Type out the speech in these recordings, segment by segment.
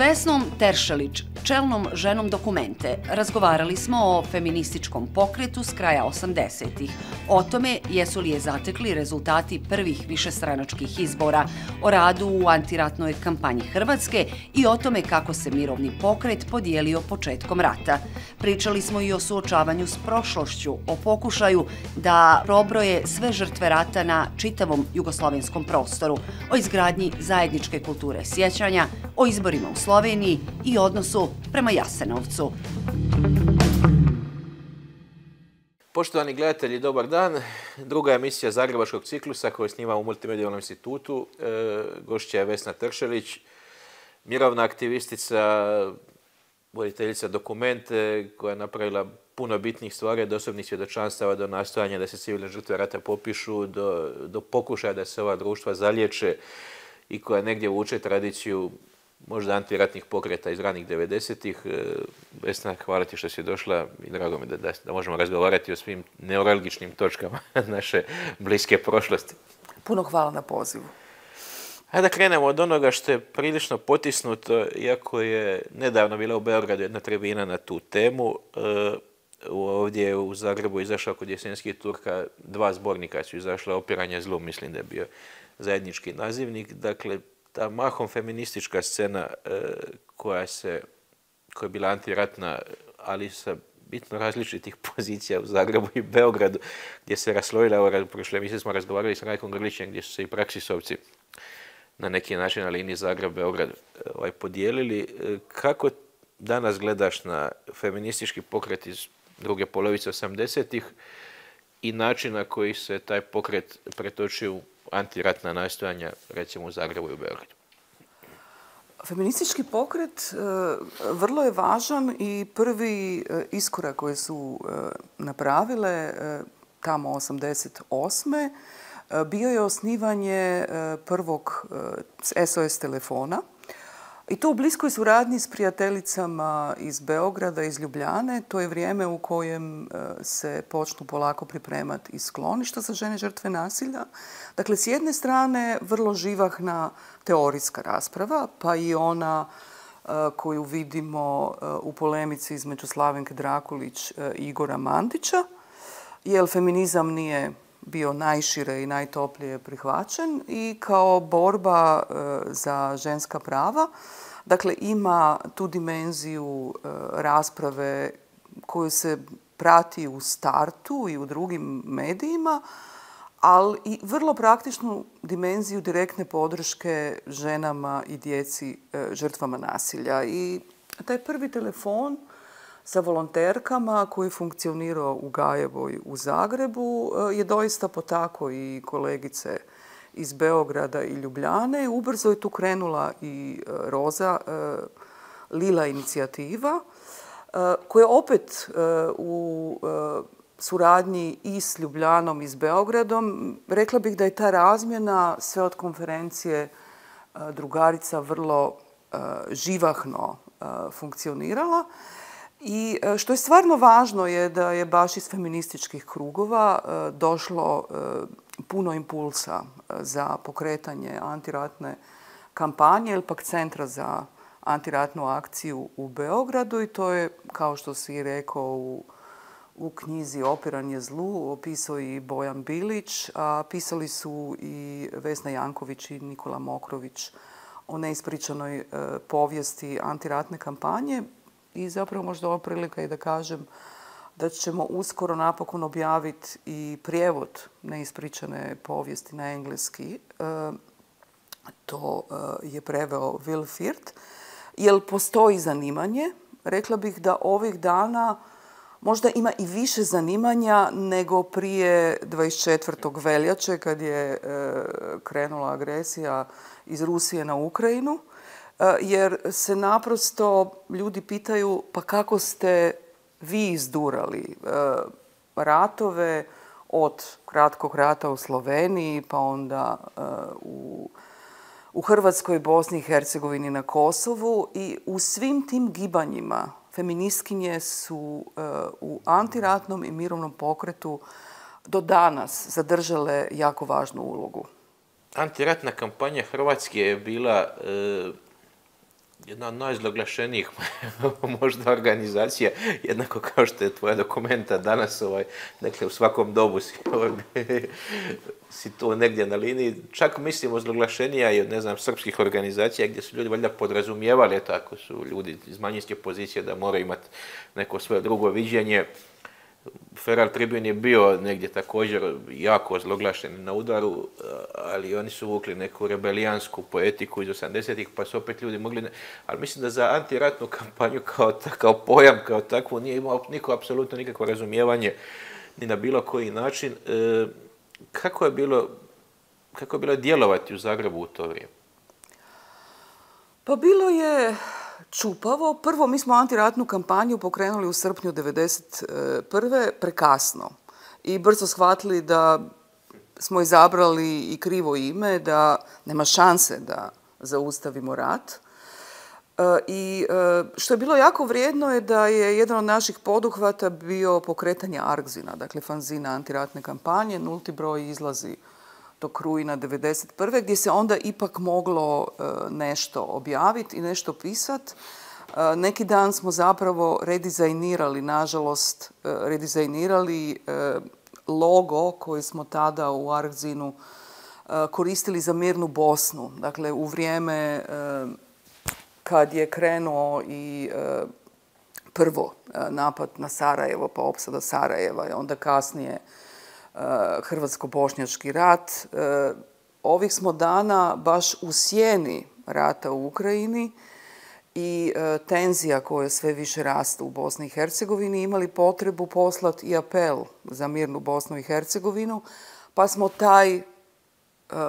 Vesnom Teršalić, čelnom ženom Dokumente, razgovarali smo o feminističkom pokretu s kraja 80-ih, o tome jesu li je zatekli rezultati prvih višestranačkih izbora, o radu u antiratnoj kampanji Hrvatske i o tome kako se mirovni pokret podijelio početkom rata. Pričali smo i o suočavanju s prošlošću, o pokušaju da probroje sve žrtve rata na čitavom jugoslovenskom prostoru, o izgradnji zajedničke kulture sjećanja, o izborima u Sloveniji i odnosu prema Jasenovcu. Poštovani gledatelji, dobar dan. Druga emisija Zagrebačkog ciklusa koju snimamo u Multimedijalnom institutu. Gošća je Vesna Teršalić, mirovna aktivistica, voditeljica Dokumente, koja je napravila puno bitnih stvari, od osobnih svjedočanstava do nastojanja da se civilne žrtve rata popišu, do pokušaja da se ova društva zaliječe i koja negdje vuče tradiciju možda antiratnih pokreta iz ranih 90-ih. Vesna, hvala ti što si došla i drago mi da možemo razgovarati o svim neuralgičnim točkama naše bliske prošlosti. Puno hvala na pozivu. Hajde da krenemo od onoga što je prilično potisnuto, iako je nedavno bila u Beogradu jedna tribina na tu temu. Ovdje u Zagrebu izašao kod Jesenskih Turka, dva zbornika su izašla, opiranje zlu, mislim da je bio zajednički nazivnik. Dakle, ta mahom feministička scena koja je bila antiratna, ali sa bitno različitih pozicija u Zagrebu i Beogradu, gdje se raslojila, prošle misle smo razgovarali s Rajkom Grlićem, gdje su se i praksisovci na neki način na liniji Zagreb-Beograd podijelili. Kako danas gledaš na feministički pokret iz druge polovice 80-ih i način na koji se taj pokret pretočio u antiratna nastojanja, recimo u Zagrebu i u Beogradu? Feministički pokret vrlo je važan i prvi iskorak koje su napravile tamo 88. bio je osnivanje prvog SOS telefona i to u bliskoj suradnji s prijateljicama iz Beograda, iz Ljubljane. To je vrijeme u kojem se počnu polako pripremati i skloništa za žene žrtve nasilja. Dakle, s jedne strane vrlo živahna teorijska rasprava, pa i ona koju vidimo u polemici između Slavenke Drakulić i Igora Mandića, jer feminizam nije bio najšire i najtoplije prihvaćen i kao borba za ženska prava. Dakle, ima tu dimenziju rasprave koju se prati u startu i u drugim medijima, ali i vrlo praktičnu dimenziju direktne podrške ženama i djeci žrtvama nasilja. I taj prvi telefon sa volonterkama koji je funkcionirao u Gajevoj u Zagrebu je doista potakao i kolegice iz Beograda i Ljubljane. Ubrzo je tu krenula i Roza Lila inicijativa koja opet u suradnji i s Ljubljanom i s Beogradom, rekla bih da je ta razmjena sve od konferencije drugarica vrlo živahno funkcionirala. I što je stvarno važno je da je baš iz feminističkih krugova došlo puno impulsa za pokretanje antiratne kampanje ili pak Centra za antiratnu akciju u Beogradu. I to je, kao što si rekao u knjizi Opiranje zlu, opisao i Bojan Bilić, a pisali su i Vesna Janković i Nikola Mokrović o neispričanoj povijesti antiratne kampanje. I zapravo možda ova prilika je da kažem da ćemo uskoro napokon objaviti i prijevod neispričane povijesti na engleski. To je preveo Will Firth. Jer postoji zanimanje. Rekla bih da ovih dana možda ima i više zanimanja nego prije 24. veljače kad je krenula agresija iz Rusije na Ukrajinu. Jer se naprosto ljudi pitaju pa kako ste vi izdurali ratove od kratkog rata u Sloveniji pa onda u Hrvatskoj, Bosni i Hercegovini, na Kosovu. I u svim tim gibanjima feministkinje su u antiratnom i mirovnom pokretu do danas zadržale jako važnu ulogu. Antiratna kampanja Hrvatske je bila jedna od najzloglašenijih možda organizacija, jednako kao što je tvoja Documenta danas, dakle u svakom dobu si to negdje na liniji, čak mislimo zloglašenija i od, ne znam, srpskih organizacija gdje su ljudi valjda podrazumijevali, tako su ljudi iz manjinske pozicije da moraju imati neko svoje drugo viđenje. Feral Tribun je bio negdje također jako zloglašen na udaru, ali oni su vukli neku rebelijansku poetiku iz 80-ih, pa su opet ljudi mogli... Ali mislim da za antiratnu kampanju kao pojam, kao takvu, nije imao niko apsolutno nikakvo razumijevanje ni na bilo koji način. Kako je bilo djelovati u Zagrebu u to vrijeme? Pa bilo je... čupavo. Prvo, mi smo antiratnu kampanju pokrenuli u srpnju 1991. prekasno i brzo shvatili da smo izabrali i krivo ime, da nema šanse da zaustavimo rat. I što je bilo jako vrijedno je da je jedan od naših poduhvata bio pokretanje ARKZINA, dakle fanzina antiratne kampanje, nulti broj izlazi dok rujna 1991. gdje se onda ipak moglo nešto objaviti i nešto pisati. Neki dan smo zapravo redizajnirali, nažalost, logo koji smo tada u ARKZINU koristili za mirnu Bosnu. Dakle, u vrijeme kad je krenuo i prvo napad na Sarajevo, pa opsada Sarajeva i onda kasnije Hrvatsko-bošnjački rat. Ovih smo dana baš u sjeni rata u Ukrajini i tenzija koje sve više rastu u Bosni i Hercegovini imali potrebu poslati i apel za mirnu Bosnu i Hercegovinu, pa smo taj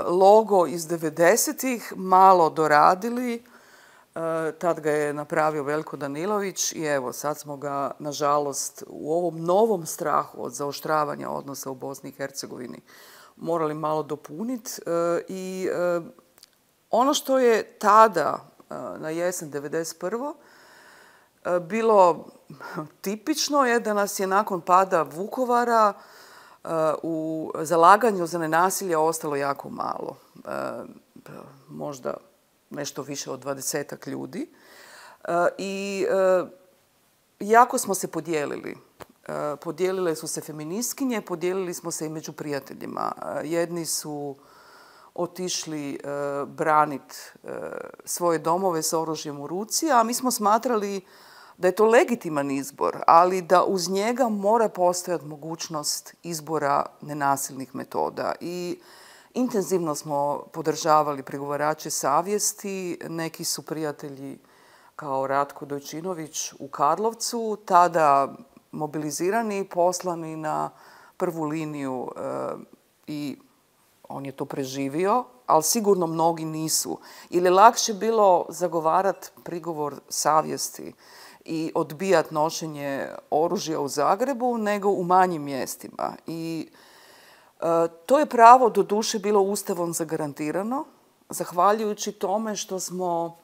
logo iz 90-ih malo doradili. Tad ga je napravio Veljko Danilović i evo, sad smo ga, nažalost, u ovom novom strahu od zaoštravanja odnosa u Bosni i Hercegovini morali malo dopuniti. I ono što je tada, na jesen 1991. bilo tipično je da nas je nakon pada Vukovara u zalaganju za nenasilje ostalo jako malo. Možda nešto više od 20-ak ljudi. I jako smo se podijelili. Podijelile su se feministkinje, podijelili smo se i među prijateljima. Jedni su otišli braniti svoje domove s oružjem u ruci, a mi smo smatrali da je to legitiman izbor, ali da uz njega mora postojati mogućnost izbora nenasilnih metoda. I intenzivno smo podržavali pregovarače savjesti. Neki su prijatelji kao Ratko Dojčinović u Karlovcu, tada mobilizirani i poslani na prvu liniju i on je to preživio, ali sigurno mnogi nisu. Ili je lakše bilo zagovarati prigovor savjesti i odbijati nošenje oružja u Zagrebu nego u manjim mjestima. I to je pravo, do duše, bilo Ustavom zagarantirano, zahvaljujući tome što smo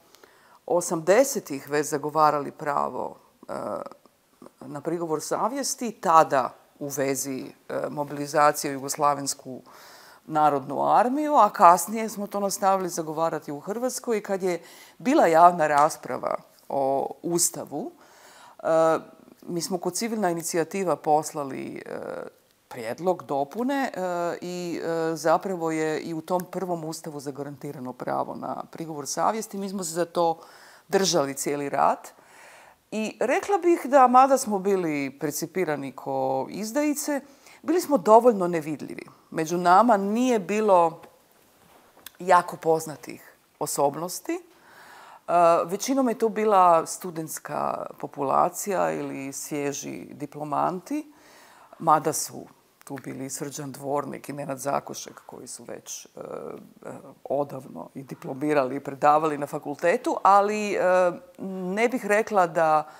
80-ih već zagovarali pravo na prigovor savjesti, tada u vezi mobilizacije u Jugoslavensku narodnu armiju, a kasnije smo to nastavili zagovarati u Hrvatskoj. I kad je bila javna rasprava o Ustavu, mi smo kod civilna inicijativa poslali prijedlog dopune i zapravo je i u tom prvom ustavu zagarantirano pravo na prigovor savjesti. Mi smo se za to držali cijeli rat. I rekla bih da, mada smo bili percipirani ko izdajice, bili smo dovoljno nevidljivi. Među nama nije bilo jako poznatih osobnosti. Većinom je to bila studentska populacija ili svježi diplomanti, mada su tu bili Srđan Dvornik i Nenad Zakošek, koji su već odavno i diplomirali i predavali na fakultetu, ali ne bih rekla da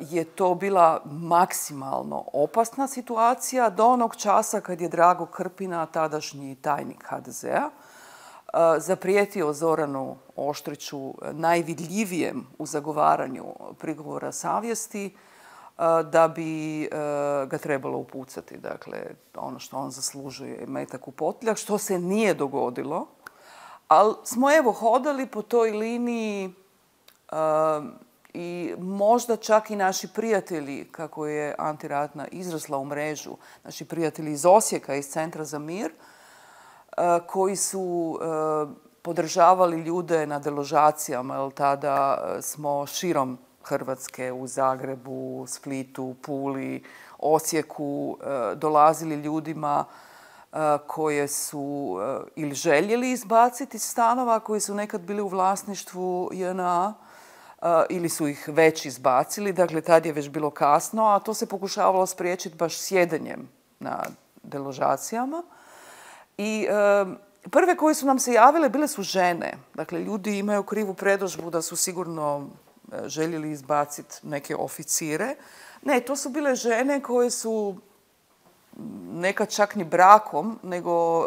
je to bila maksimalno opasna situacija do onog časa kad je Drago Krpina, tadašnji tajnik HDZ-a, zaprijetio Zoranu Oštriću, najvidljivijem u zagovaranju prigovora savjesti, da bi ga trebalo upucati. Dakle, ono što on zaslužuje je metak u potiljak, što se nije dogodilo. Ali smo evo hodali po toj liniji I možda čak i naši prijatelji, kako je Antiratna izrasla u mrežu, naši prijatelji iz Osijeka, iz Centra za mir, koji su podržavali ljude na deložacijama, jer tada smo širom Hrvatske, u Zagrebu, Splitu, Puli, Osijeku, dolazili ljudima koje su ili željeli izbaciti iz stanova koji su nekad bili u vlasništvu JNA, ili su ih već izbacili, dakle tad je već bilo kasno, a to se pokušavalo spriječiti baš sjedenjem na deložacijama. I prve koje su nam se javile bile su žene. Dakle, ljudi imaju krivu predodžbu da su sigurno željeli izbaciti neke oficire. Ne, to su bile žene koje su nekad čak ni brakom, nego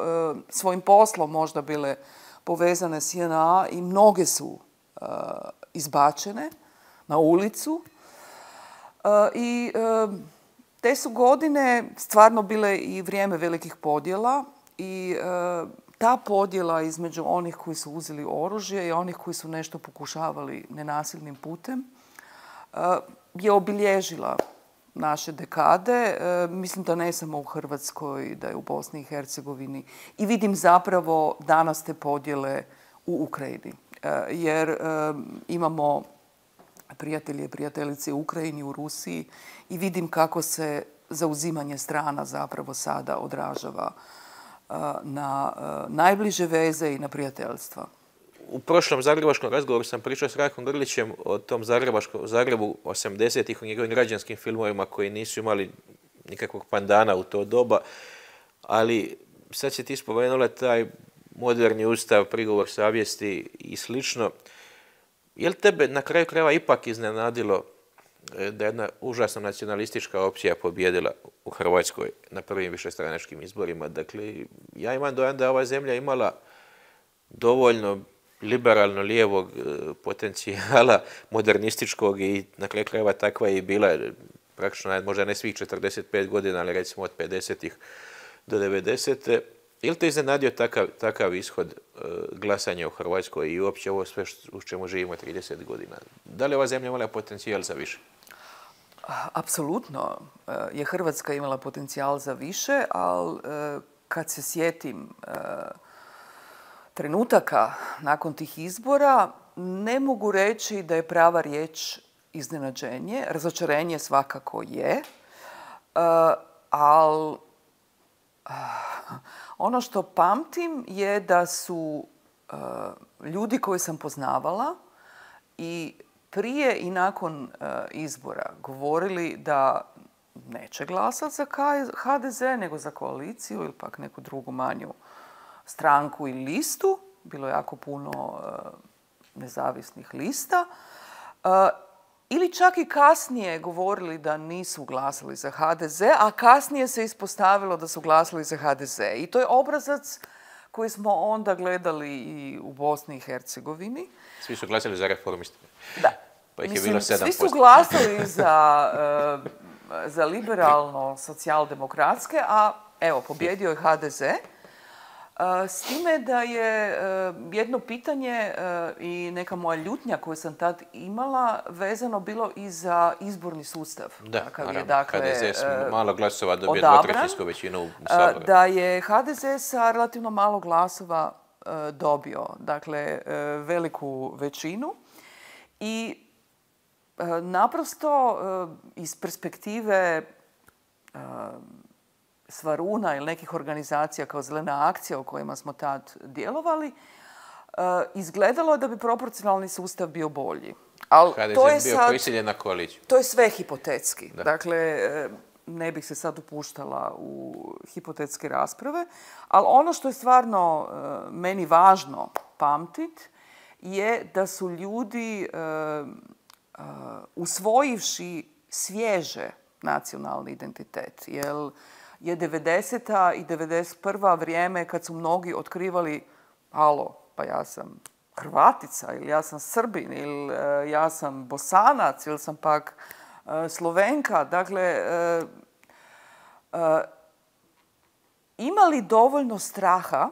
svojim poslom možda bile povezane s JNA i mnoge su izbačene na ulicu. I te su godine stvarno bile i vrijeme velikih podjela i ta podjela između onih koji su uzeli oružje i onih koji su nešto pokušavali nenasilnim putem je obilježila naše dekade. Mislim da ne samo u Hrvatskoj, da je u Bosni i Hercegovini. I vidim zapravo danas te podjele u Ukrajini. Jer imamo prijatelje i prijateljice u Ukrajini, u Rusiji i vidim kako se zauzimanje strana zapravo sada odražava na najbliže veze i na prijateljstva. U prošlom zagrebačkom razgovoru sam pričao s Rajkom Grlićem o tom Zagrebu 80-ih, o njegovim građanskim filmovima koji nisu imali nikakvog pandana u to doba, ali sad si ti spomenula taj moderni ustav, prigovor savjesti i slično. Je li tebe na kraju krajeva ipak iznenadilo da je jedna užasno nacionalistička opcija pobjedila u Hrvatskoj na prvim višestranačkim izborima? Dakle, ja imam dojam da je ova zemlja imala dovoljno liberalno-lijevog potencijala, modernističkog i na kraju krajeva takva je i bila, praktično možda ne svih 45 godina, ali recimo od 50-ih do 90-te. Ili te iznenadio takav ishod glasanja u Hrvatskoj i uopće ovo sve u čemu živimo 30 godina? Da li ova zemlja imala potencijal za više? Apsolutno je Hrvatska imala potencijal za više, ali kad se sjetim trenutaka nakon tih izbora, ne mogu reći da je prava riječ iznenađenje. Razočarenje svakako je, ali ono što pamtim je da su ljudi koje sam poznavala i prije i nakon izbora govorili da neće glasati za HDZ, nego za koaliciju ili pak neku drugu manju stranku i listu. Bilo je jako puno nezavisnih lista. Ili čak i kasnije govorili da nisu glasali za HDZ, a kasnije se ispostavilo da su glasali za HDZ. I to je obrazac koji smo onda gledali i u Bosni i Hercegovini. Svi su glasali za reformiste. Da. Pa ih je bilo 7%. Svi su glasali za liberalno-socijaldemokratske, a evo, pobjedio je HDZ. S time da je jedno pitanje i neka moja ljutnja koju sam tad imala vezano bilo i za izborni sustav. Da, naravno. HDZ malo glasova dobije dvotrećinsku većinu u Saboru. Da je HDZ sa relativno malo glasova dobio, dakle, veliku većinu. I naprosto iz perspektive Svaruna ili nekih organizacija kao Zelena akcija o kojima smo tad djelovali, izgledalo je da bi proporcionalni sustav bio bolji. HDZ bio prisiljen na koaliciju. To je sve hipotetski. Dakle, ne bih se sad upuštala u hipotetske rasprave, ali ono što je stvarno meni važno pamtit je da su ljudi usvojivši svježe nacionalni identitet. Jer je 90. i 91. vrijeme kad su mnogi otkrivali alo, pa ja sam Hrvatica ili ja sam Srbin ili ja sam Bosanac ili sam pak Slovenka. Dakle, ima li dovoljno straha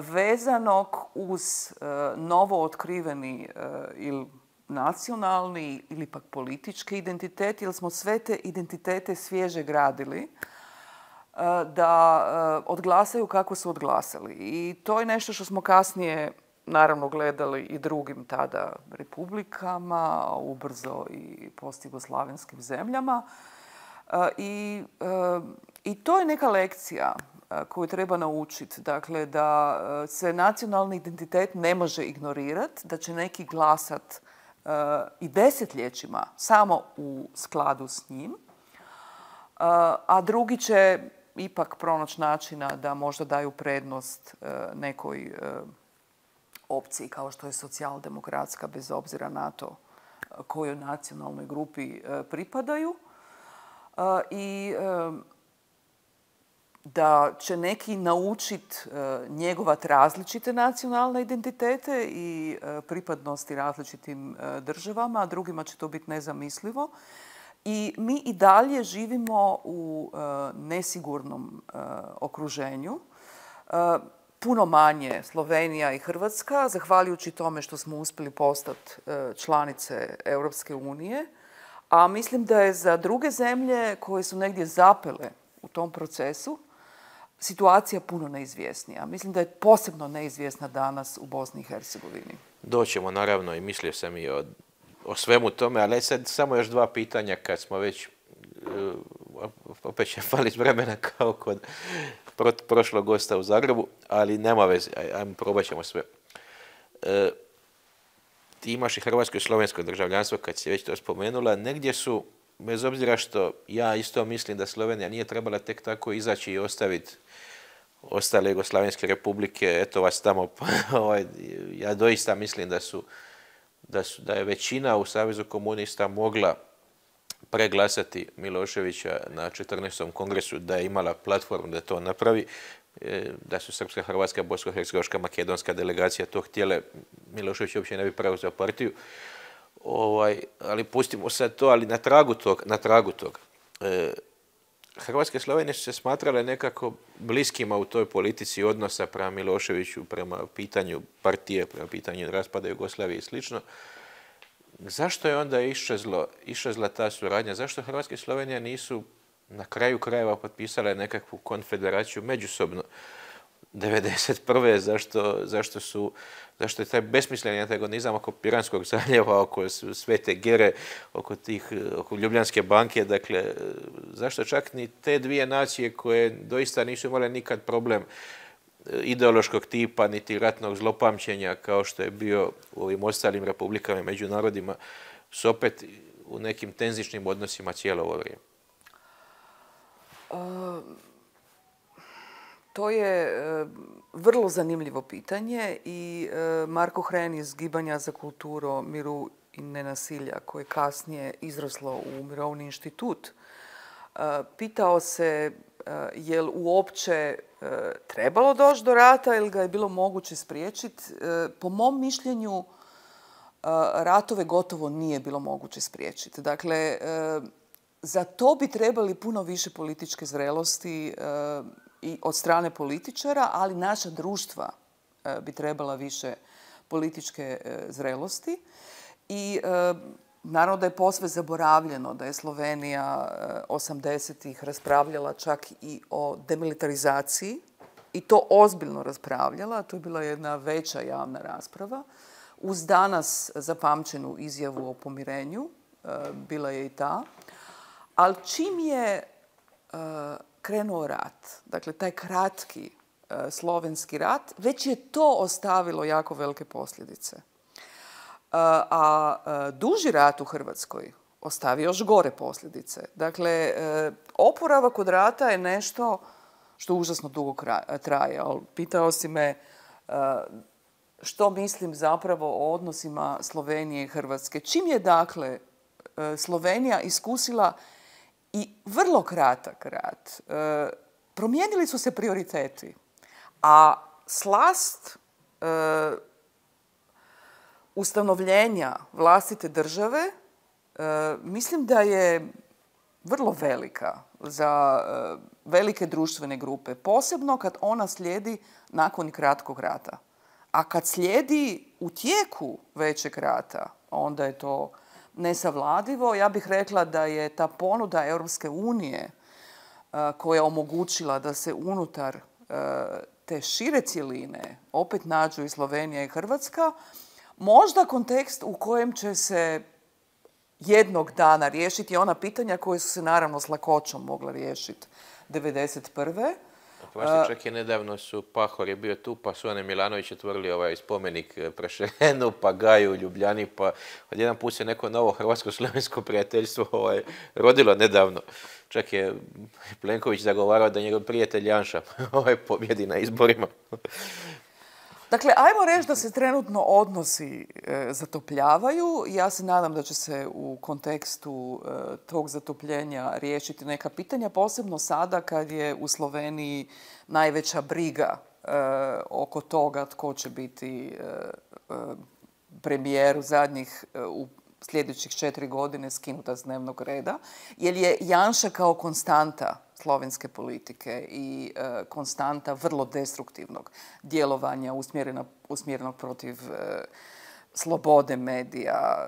vezanog uz novo otkriveni ili nacionalni ili pak politički identitet, jer smo sve te identitete svježe gradili da odglasaju kako su odglasali. I to je nešto što smo kasnije naravno gledali i drugim tada republikama, ubrzo i postjugoslavenskim zemljama. I to je neka lekcija koju treba naučiti. Dakle, da se nacionalni identitet ne može ignorirati, da će neki glasat i desetljećima samo u skladu s njim, a drugi će ipak pronaći načina da možda daju prednost nekoj opciji kao što je socijaldemokratska, bez obzira na to kojoj nacionalnoj grupi pripadaju. I da će neki naučiti njegovat različite nacionalne identitete i pripadnosti različitim državama, a drugima će to biti nezamislivo. I mi i dalje živimo u nesigurnom okruženju. Puno manje Slovenija i Hrvatska, zahvaljujući tome što smo uspjeli postati članice Europske unije. A mislim da je za druge zemlje koje su negdje zapele u tom procesu situacija puno neizvjesnija. Mislim da je posebno neizvjesna danas u Bosni i Hercegovini. Doćemo naravno i mislio sam i o svemu tome, ali sad samo još dva pitanja kad smo već, opet će fali vremena kao kod prošlog gosta u Zagrebu, ali nema veze, ajmo probat ćemo sve. Ti imaš i hrvatsko i slovensko državljanstvo, kad si već to spomenula, negdje su, bez obzira što ja isto mislim da Slovenija nije trebala tek tako izaći i ostaviti ostale jugoslavenske republike, eto vas tamo, ja doista mislim da je većina u Savezu komunista mogla preglasati Miloševića na 14. kongresu, da je imala platformu da to napravi, da su srpska, hrvatska, bosansko-hercegovačka, makedonska delegacija to htjele, Milošević uopće ne bi preuzeo partiju. Ali pustimo sad to, ali na tragu toga. Hrvatske i Slovenije su se smatrale nekako bliskima u toj politici odnosa prema Miloševiću, prema pitanju partije, prema pitanju raspada Jugoslavije i sl. Zašto je onda iščezla ta suradnja? Zašto Hrvatske i Slovenije nisu na kraju krajeva potpisale nekakvu konfederaciju međusobno 1991. Zašto je taj besmisleni antagonizam oko Piranskog zaljeva, oko Svete Gere, oko Ljubljanske banke? Dakle, zašto čak ni te dvije nacije koje doista nisu imale nikad problem ideološkog tipa, niti ratnog zlopamćenja kao što je bio u ovim ostalim republikama i međunarodima, su opet u nekim tenzičnim odnosima cijelo ovo vrijeme? To je vrlo zanimljivo pitanje i Marko Hrani iz Zgibanja za kulturo, miru i nenasilja, koje je kasnije izraslo u Mirovni institut, pitao se je li uopće trebalo doći do rata ili ga je bilo moguće spriječiti. Po mom mišljenju, ratove gotovo nije bilo moguće spriječiti. Dakle, za to bi trebali puno više političke zrelosti i od strane političara, ali naša društva bi trebala više političke zrelosti. I naravno da je posve zaboravljeno da je Slovenija 80-ih raspravljala čak i o demilitarizaciji i to ozbiljno raspravljala. To je bila jedna veća javna rasprava. Uz danas zapamćenu izjavu o pomirenju bila je i ta. Ali čim je krenuo rat, dakle taj kratki slovenski rat, već je to ostavilo jako velike posljedice. A duži rat u Hrvatskoj ostavio još gore posljedice. Dakle, oporavak od rata je nešto što užasno dugo traje. Pitao si me što mislim zapravo o odnosima Slovenije i Hrvatske. Čim je dakle Slovenija iskusila i vrlo kratak rat, promijenili su se prioriteti, a slast ustanovljenja vlastite države mislim da je vrlo velika za velike društvene grupe, posebno kad ona slijedi nakon kratkog rata. A kad slijedi u tijeku većeg rata, onda je to nesavladivo. Ja bih rekla da je ta ponuda Europske unije koja je omogućila da se unutar te šire cjeline opet nađu i Slovenija i Hrvatska, možda kontekst u kojem će se jednog dana riješiti ona pitanja koje su se naravno s lakoćom mogla riješiti 1991. Čak i nedavno su Pahor je bio tu, pa su Ane Milanović otvorili ovaj spomenik Prešerenu, pa Gaju u Ljubljani, pa odjedan put se neko novo hrvatsko-slovensko prijateljstvo rodilo nedavno. Čak je Plenković zagovarao da njegov prijatelj Janša pobjedi na izborima. Dakle, ajmo reći da se trenutno odnosi zatopljavaju. Ja se nadam da će se u kontekstu tog zatopljenja riješiti neka pitanja, posebno sada kad je u Sloveniji najveća briga oko toga tko će biti premijer u sljedećih 4 godine skinuta s dnevnog reda, jer je Janša kao konstanta slovenske politike i konstanta vrlo destruktivnog djelovanja usmjerenog protiv slobode medija,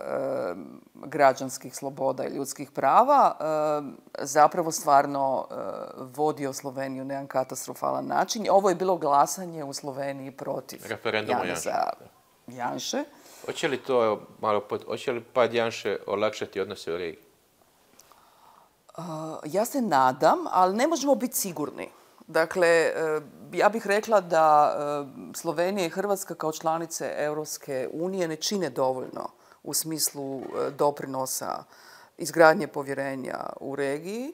građanskih sloboda i ljudskih prava, zapravo stvarno vodio Sloveniju na jedan katastrofalan način. Ovo je bilo glasanje u Sloveniji protiv Janše. Hoće li pad Janše olakšati odnose u regiji? Ja se nadam, ali ne možemo biti sigurni. Dakle, ja bih rekla da Slovenija i Hrvatska kao članice Europske unije ne čine dovoljno u smislu doprinosa izgradnje povjerenja u regiji.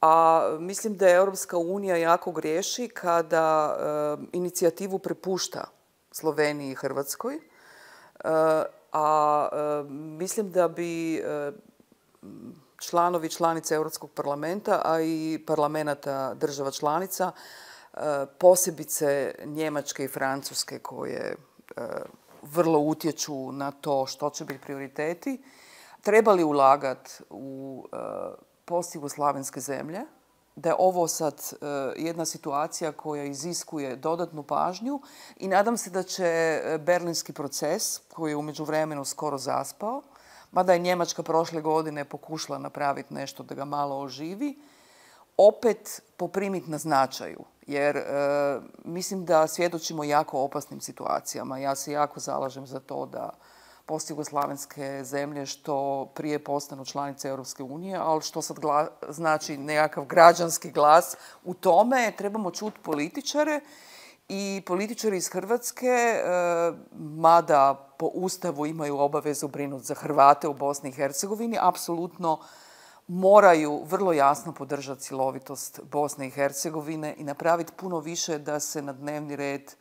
A mislim da je Europska unija jako griješi kada inicijativu prepušta Sloveniji i Hrvatskoj. A mislim da bi članovi članice Europskog parlamenta, a i parlamenta država članica, posebice Njemačke i Francuske, koje vrlo utječu na to što će biti prioriteti, trebali ulagati u postjugoslavenske zemlje, da je ovo sad jedna situacija koja iziskuje dodatnu pažnju i nadam se da će berlinski proces, koji je u međuvremenu skoro zaspao, mada je Njemačka prošle godine pokušala napraviti nešto da ga malo oživi, opet poprimiti na značaju. Jer mislim da svjedočimo jako opasnim situacijama. Ja se jako zalažem za to da postjugoslavenske zemlje što prije postanu članice Europske unije, ali što sad znači nekakav građanski glas u tome, trebamo čuti političare. I političari iz Hrvatske, mada po Ustavu imaju obavezu brinuti za Hrvate u Bosni i Hercegovini, apsolutno moraju vrlo jasno podržati cjelovitost Bosne i Hercegovine i napraviti puno više da se na dnevni red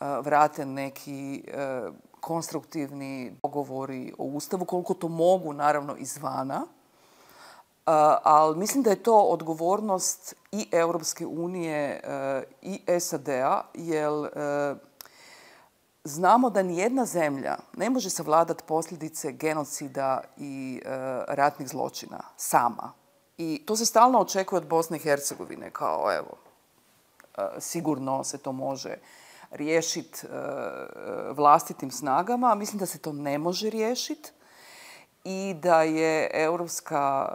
vrate neki konstruktivni dogovori o Ustavu, koliko to mogu, naravno, izvana. Ali mislim da je to odgovornost i Europske unije i SAD-a, jer znamo da nijedna zemlja ne može savladati posljedice genocida i ratnih zločina sama. I to se stalno očekuje od Bosne i Hercegovine, kao evo, sigurno se to može riješiti vlastitim snagama. Mislim da se to ne može riješiti. I da je europska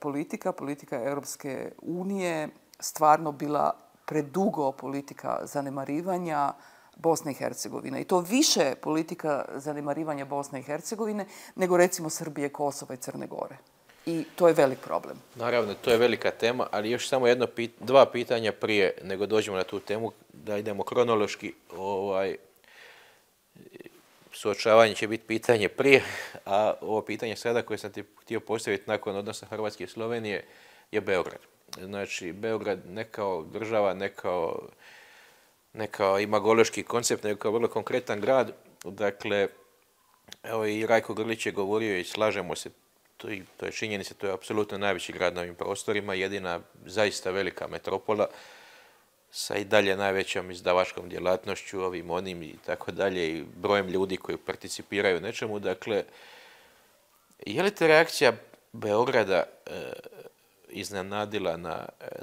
politika Europske unije stvarno bila predugo politika zanemarivanja Bosne i Hercegovine. I to više politika zanemarivanja Bosne i Hercegovine nego recimo Srbije, Kosova i Crne Gore. I to je velik problem. Naravno, to je velika tema, ali još samo dva pitanja prije nego dođemo na tu temu, da idemo kronološki. Suočavanje će biti pitanje prije, a ovo pitanje sada koje sam ti htio postaviti nakon odnosa Hrvatske i Slovenije je Beograd. Znači, Beograd ne kao država, ne kao imagološki koncept, nego kao vrlo konkretan grad. Dakle, evo i Rajko Grlić je govorio i slažemo se, to je činjenica, to je apsolutno najveći grad na ovim prostorima, jedina zaista velika metropola sa i dalje najvećom izdavačkom djelatnošću, ovim, onim i tako dalje, i brojem ljudi koji participiraju nečemu. Dakle, je li ta reakcija Beograda iznenadila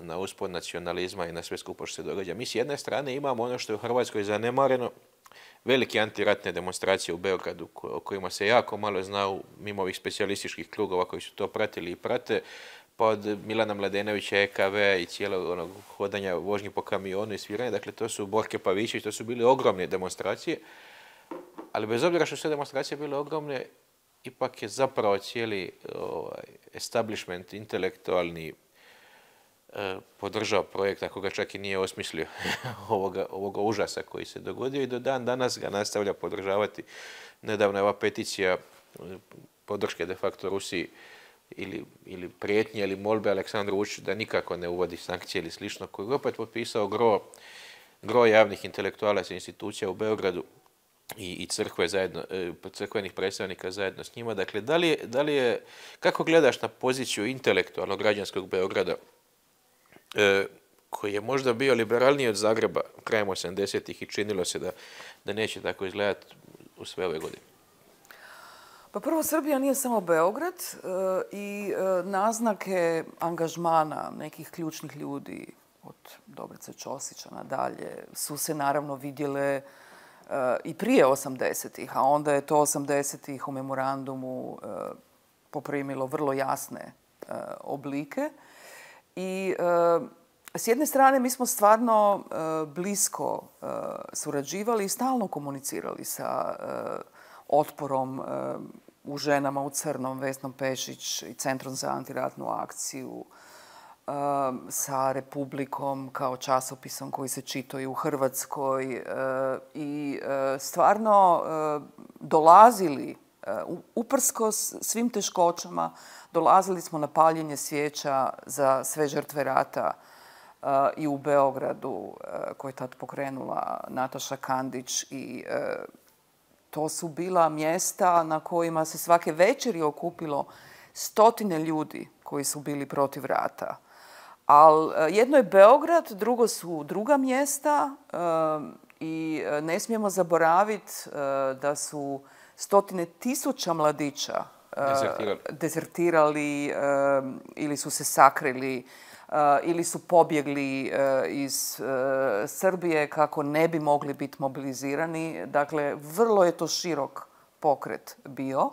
na uspon nacionalizma i na sve skupo što se događa. Mi s jedne strane imamo ono što je u Hrvatskoj zanemareno, velike antiratne demonstracije u Beogradu o kojima se jako malo zna mimo ovih specijalističkih klugova koji su to pratili i prate, pa od Milana Mladenovića, EKV-a i cijelog onog hodanja vožnje po kamionu i sviranja. Dakle, to su Borke Pavićević, to su bile ogromne demonstracije. Ali bez obzira što su sve demonstracije bile ogromne, ipak je zapravo cijeli establishment intelektualni podržao projekt, ako ga čak i nije osmislio, ovoga užasa koji se dogodio i do dan danas ga nastavlja podržavati. Nedavno je ova peticija podrške de facto Rusiji ili prijetnje ili molbe Aleksandru Vučiću da nikako ne uvodi sankcije ili slično, koju je opet potpisao gro javnih intelektualaca i institucija u Beogradu i crkvenih predstavnika zajedno s njima. Dakle, kako gledaš na poziciju intelektualnog građanskog Beograda koji je možda bio liberalniji od Zagreba krajem 80-ih i činilo se da neće tako izgledati u sve ove godine? Pa prvo, Srbija nije samo Beograd i naznake angažmana nekih ključnih ljudi od Dobrice Ćosića nadalje su se naravno vidjele i prije 80-ih, a onda je to 80-ih u memorandumu poprimilo vrlo jasne oblike. I s jedne strane mi smo stvarno blisko surađivali i stalno komunicirali sa otporom u ženama u crnom, Vesnom Pešić i Centrom za antiratnu akciju, sa Republikom kao časopisom koji se čitao i u Hrvatskoj i stvarno dolazili, uprkos svim teškoćama, dolazili smo na paljenje svijeća za sve žrtve rata i u Beogradu koju je tad pokrenula Nataša Kandić i to su bila mjesta na kojima se svake večeri okupilo stotine ljudi koji su bili protiv rata. Ali jedno je Beograd, drugo su druga mjesta i ne smijemo zaboraviti da su stotine tisuća mladića dezertirali ili su se sakrili ili su pobjegli iz Srbije kako ne bi mogli biti mobilizirani. Dakle, vrlo je to širok pokret bio,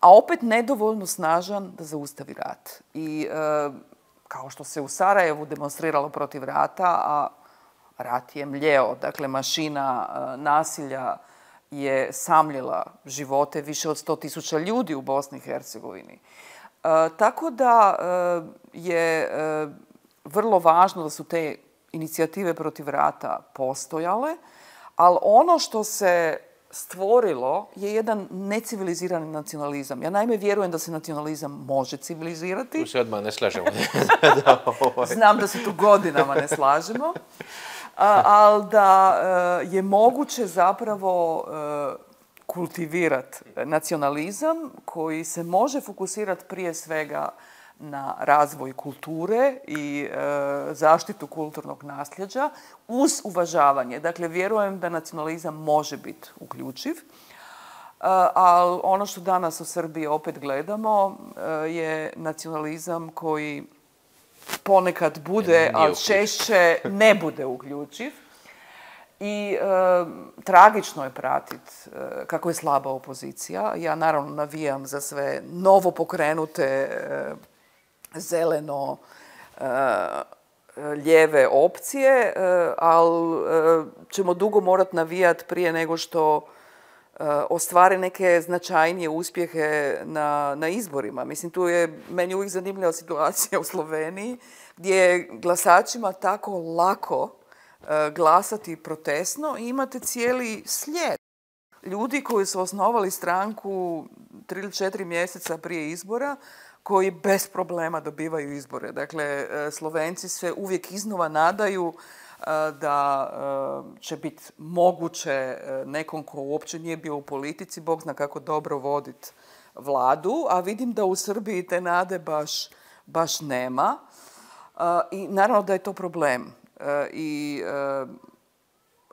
a opet nedovoljno snažan da zaustavi rat. I kao što se u Sarajevu demonstriralo protiv rata, a rat je mljeo, dakle mašina nasilja je samljela živote više od 100.000 ljudi u Bosni i Hercegovini. Tako da je vrlo važno da su te inicijative protiv rata postojale, ali ono što se stvorilo je jedan necivilizirani nacionalizam. Ja naime vjerujem da se nacionalizam može civilizirati. Tu se odmah ne slažemo. Znam da se tu godinama ne slažemo, ali da je moguće zapravo kultivirati nacionalizam koji se može fokusirati prije svega na razvoj kulture i zaštitu kulturnog nasljeđa uz uvažavanje. Dakle, vjerujem da nacionalizam može biti uključiv, ali ono što danas u Srbiji opet gledamo je nacionalizam koji ponekad bude, ali češće ne bude uključiv. I tragično je pratiti kako je slaba opozicija. Ja naravno navijam za sve novo pokrenute zeleno lijeve opcije, ali ćemo dugo morati navijati prije nego što ostvare neke značajnije uspjehe na izborima. Mislim, tu je meni uvijek zanimljiva situacija u Sloveniji gdje je glasačima tako lako glasati protestno i imate cijeli slijed ljudi koji su osnovali stranku 3 ili 4 mjeseca prije izbora koji bez problema dobivaju izbore. Dakle, Slovenci se uvijek iznova nadaju da će biti moguće nekom ko uopće nije bio u politici, Bog zna kako dobro voditi vladu, a vidim da u Srbiji te nade baš nema. I naravno da je to problem. I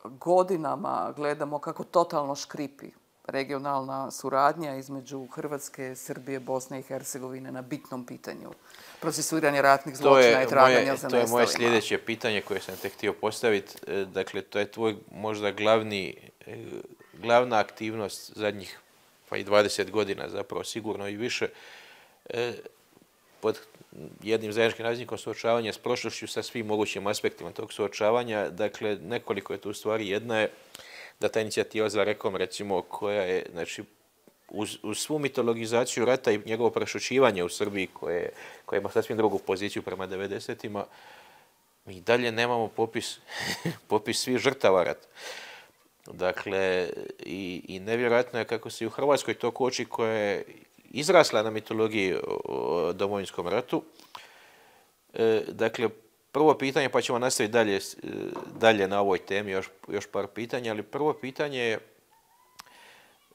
godinama gledamo kako totalno škripi regionalna suradnja između Hrvatske, Srbije, Bosne i Hercegovine na bitnom pitanju procesuiranja ratnih zločina i traganja za nestalima? To je moje sljedeće pitanje koje sam te htio postaviti. Dakle, to je tvoj možda glavna aktivnost zadnjih pa i 20 godina zapravo sigurno i više pod jednim zajedničkim nazivnikom suočavanja s prošlošću sa svim mogućim aspektima tog suočavanja. Dakle, nekoliko je tu stvari. Jedna je da ta inicijativa za REKOM, recimo, koja je, znači, uz svu mitologizaciju rata i njegovo prešućivanje u Srbiji, koje ima sasvim drugu poziciju prema 90-ima, mi dalje nemamo popis svih žrtava rata. Dakle, i nevjerojatno je kako se i u Hrvatskoj to koči koja je izrasla na mitologiji o domovinskom ratu. Dakle, prvo pitanje, pa ćemo nastaviti dalje na ovoj temi, još par pitanja, ali prvo pitanje je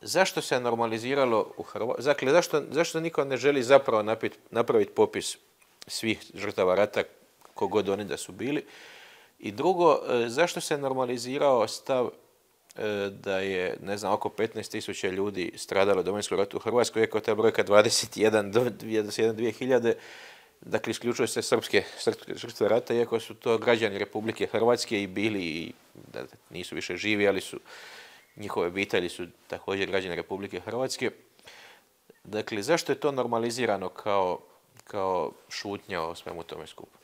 zašto se normaliziralo u Hrvatskoj, dakle, zašto niko ne želi zapravo napraviti popis svih žrtava rata, kogod oni da su bili. I drugo, zašto se normalizirao stav da je, ne znam, oko 15.000 ljudi stradalo u domovinskom ratu u Hrvatskoj, iako ta brojka 21 do 2000, dakle, isključuje se srpske žrtve rata, iako su to građani Republike Hrvatske i bili, nisu više živi, ali su njihove obitelji su također građani Republike Hrvatske. Dakle, zašto je to normalizirano kao šutnja o svemu tome skupu?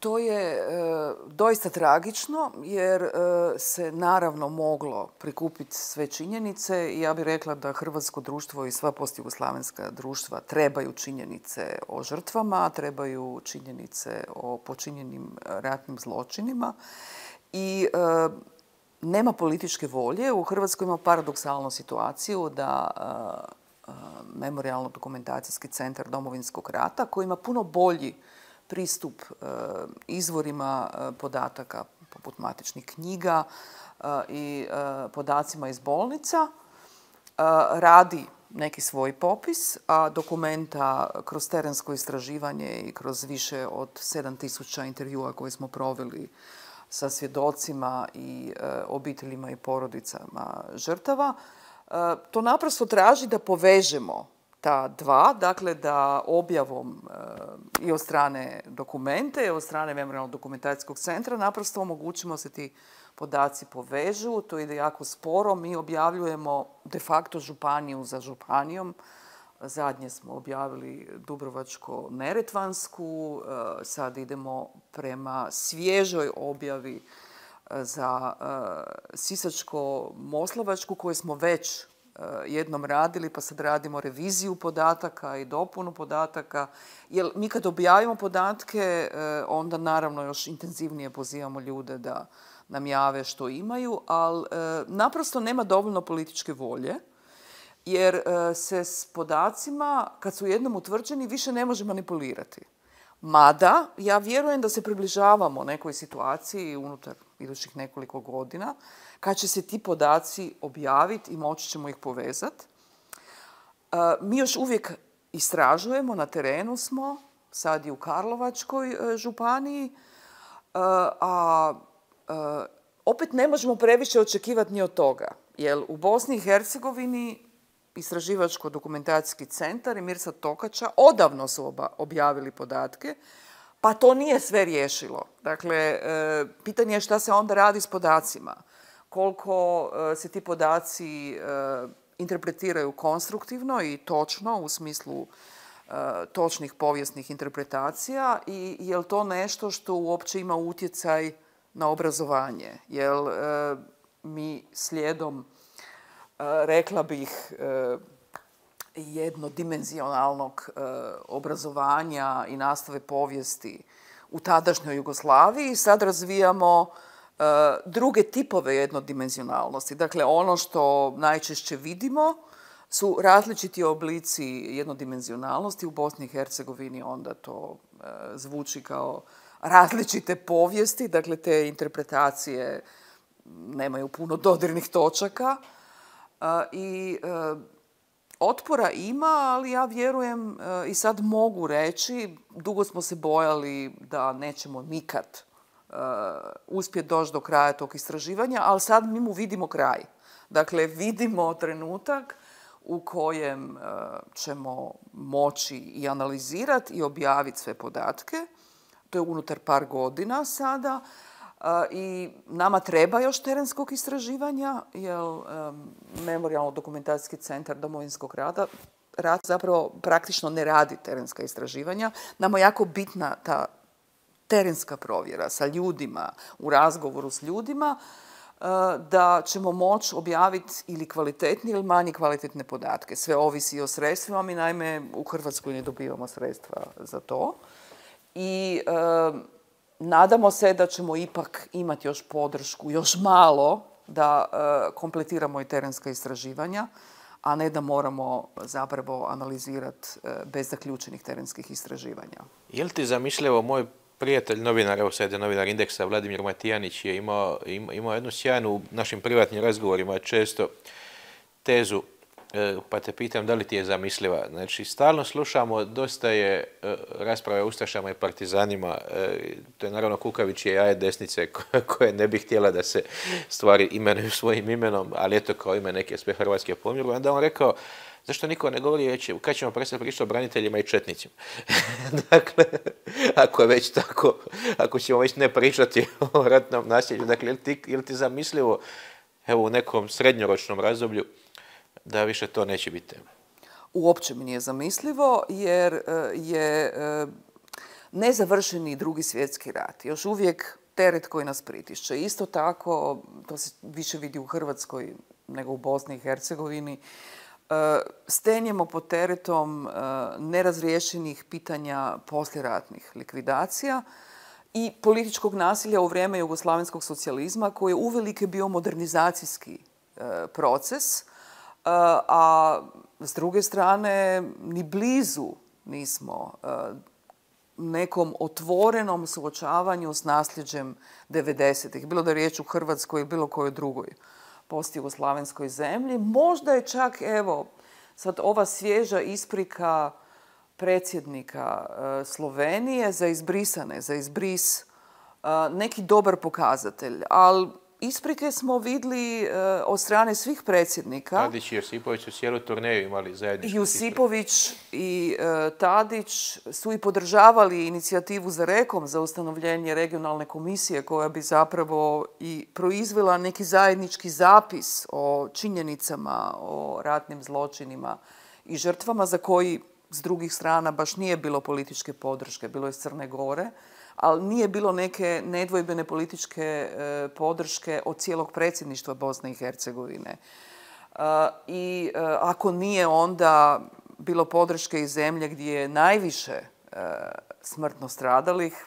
To je doista tragično jer se naravno moglo prikupiti sve činjenice i ja bih rekla da hrvatsko društvo i sva postjugoslavenska društva trebaju činjenice o žrtvama, trebaju činjenice o počinjenim ratnim zločinima i nema političke volje. U Hrvatskoj ima paradoksalnu situaciju da Memorijalno dokumentacijski centar domovinskog rata koji ima puno bolji pristup izvorima podataka poput matičnih knjiga i podacima iz bolnica, radi neki svoj popis, a Documenta kroz terensko istraživanje i kroz više od 7000 intervjua koje smo proveli sa svjedocima i obiteljima i porodicama žrtava, to naprosto traži da povežemo ta dva, dakle da objavom i od strane Documenta i od strane Memorijalnog dokumentacijskog centra naprosto omogućimo se ti podaci povežu. To ide jako sporo. Mi objavljujemo de facto županiju za županijom. Zadnje smo objavili Dubrovačko-Neretvansku. Sad idemo prema svježoj objavi za Sisačko-Moslavačku koju smo već jednom radili, pa sad radimo reviziju podataka i dopunu podataka. Jer mi kad objavimo podatke, onda naravno još intenzivnije pozivamo ljude da nam jave što imaju, ali naprosto nema dovoljno političke volje, jer se s podacima, kad su jednom utvrđeni, više ne može manipulirati. Mada, ja vjerujem da se približavamo nekoj situaciji unutar idućih nekoliko godina, kad će se ti podaci objaviti i moći ćemo ih povezati. Mi još uvijek istražujemo, na terenu smo, sad i u Karlovačkoj županiji, a opet ne možemo previše očekivati ni od toga, jer u Bosni i Hercegovini Istraživačko-dokumentacijski centar i Mirsad Tokača odavno su objavili podatke, pa to nije sve riješilo. Dakle, pitanje je šta se onda radi s podacima. Koliko se ti podaci interpretiraju konstruktivno i točno u smislu točnih povijesnih interpretacija i je li to nešto što uopće ima utjecaj na obrazovanje? Jer mi slijedom, rekla bih, jednodimenzionalnog obrazovanja i nastave povijesti u tadašnjoj Jugoslaviji sad razvijamo druge tipove jednodimenzionalnosti. Dakle, ono što najčešće vidimo su različiti oblici jednodimenzionalnosti. U Bosni i Hercegovini onda to zvuči kao različite povijesti. Dakle, te interpretacije nemaju puno dodirnih točaka. I otpora ima, ali ja vjerujem i sad mogu reći, dugo smo se bojali da nećemo nikad uspjeti doći do kraja tog istraživanja, ali sad mi mu vidimo kraj. Dakle, vidimo trenutak u kojem ćemo moći i analizirati i objaviti sve podatke. To je unutar par godina sada. I nama treba još terenskog istraživanja, jer Memorijalno dokumentacijski centar domovinskog rata zapravo praktično ne radi terenska istraživanja. Nama je jako bitna ta terenska provjera sa ljudima, u razgovoru s ljudima, da ćemo moći objaviti ili kvalitetni ili manje kvalitetne podatke. Sve ovisi o sredstvima, mi naime u Hrvatskoj ne dobivamo sredstva za to. I nadamo se da ćemo ipak imati još podršku, još malo, da kompletiramo i terenska istraživanja, a ne da moramo zapravo analizirati bez zaključenih terenskih istraživanja. Je li ti zamišljao, moj prijatelj novinar, evo sad je novinar Indeksa, Vladimir Matijanić je imao jednu sjajnu u našim privatnim razgovorima često tezu, pa te pitam da li ti je zamisliva. Znači, stalno slušamo, dosta je rasprave o ustašama i partizanima. To je naravno kukavičje jaje desnice koje ne bi htjela da se stvari imenuju svojim imenom, ali eto kao ime neke sve hrvatske pomirbe. Onda on rekao, zašto niko ne govori kada ćemo prestati pričati o braniteljima i četnicima? Dakle, ako je već tako, ako ćemo već ne pričati o ratnom nasilju, dakle, je li ti zamislivo, evo, u nekom srednjoročnom razdoblju da više to neće biti tema? Uopće mi nije zamislivo, jer je nezavršeni Drugi svjetski rat još uvijek teret koji nas pritišće. Isto tako, to se više vidi u Hrvatskoj nego u Bosni i Hercegovini, stenjemo pod teretom nerazriješenih pitanja posljeratnih likvidacija i političkog nasilja u vrijeme jugoslavenskog socijalizma, koji je uvelike bio modernizacijski proces, a s druge strane ni blizu nismo nekom otvorenom suočavanju s nasljeđem 90-ih, bilo da je riječ u Hrvatskoj ili bilo kojoj drugoj postjugoslavenskoj zemlji. Možda je čak, evo, sad ova svježa isprika predsjednika Slovenije za izbrisane, za izbris, neki dobar pokazatelj, ali isprike smo vidjeli od strane svih predsjednika. Tadić i Jusipović su cijelu turneju imali zajedničku. Jusipović i Tadić su i podržavali inicijativu za REKOM, za ustanovljenje regionalne komisije koja bi zapravo i proizvela neki zajednički zapis o činjenicama, o ratnim zločinima i žrtvama, za koji s drugih strana baš nije bilo političke podrške, bilo je iz Crne Gore, ali nije bilo neke nedvojbene političke podrške od cijelog predsjedništva Bosne i Hercegovine. I ako nije onda bilo podrške iz zemlje gdje je najviše smrtno stradalih,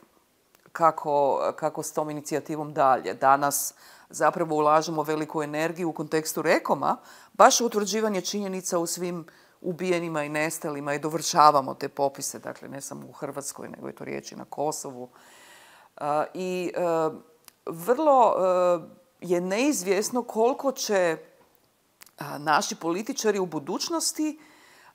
kako s tom inicijativom dalje? Danas zapravo ulažemo veliku energiju u kontekstu REKOM-a, baš utvrđivanje činjenica u svim ubijenima i nestalima, i dovršavamo te popise, dakle ne samo u Hrvatskoj, nego je to riječ i na Kosovu. I vrlo je neizvjesno koliko će naši političari u budućnosti